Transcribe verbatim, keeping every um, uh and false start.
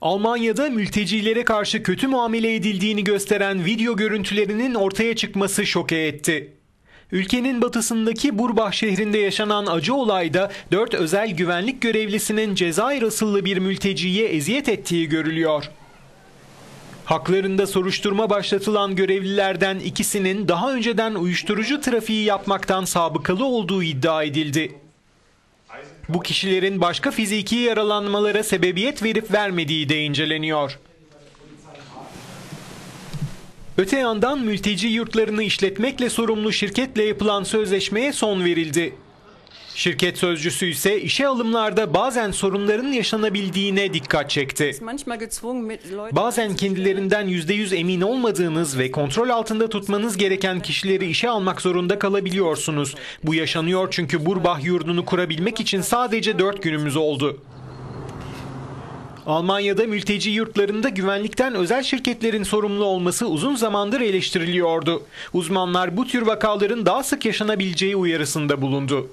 Almanya'da mültecilere karşı kötü muamele edildiğini gösteren video görüntülerinin ortaya çıkması şoke etti. Ülkenin batısındaki Burbach şehrinde yaşanan acı olayda dört özel güvenlik görevlisinin Cezayir asıllı bir mülteciye eziyet ettiği görülüyor. Haklarında soruşturma başlatılan görevlilerden ikisinin daha önceden uyuşturucu trafiği yapmaktan sabıkalı olduğu iddia edildi. Bu kişilerin başka fiziki yaralanmalara sebebiyet verip vermediği de inceleniyor. Öte yandan mülteci yurtlarını işletmekle sorumlu şirketle yapılan sözleşmeye son verildi. Şirket sözcüsü ise işe alımlarda bazen sorunların yaşanabildiğine dikkat çekti. Bazen kendilerinden yüzde yüz emin olmadığınız ve kontrol altında tutmanız gereken kişileri işe almak zorunda kalabiliyorsunuz. Bu yaşanıyor çünkü Burbach yurdunu kurabilmek için sadece dört günümüz oldu. Almanya'da mülteci yurtlarında güvenlikten özel şirketlerin sorumlu olması uzun zamandır eleştiriliyordu. Uzmanlar bu tür vakaların daha sık yaşanabileceği uyarısında bulundu.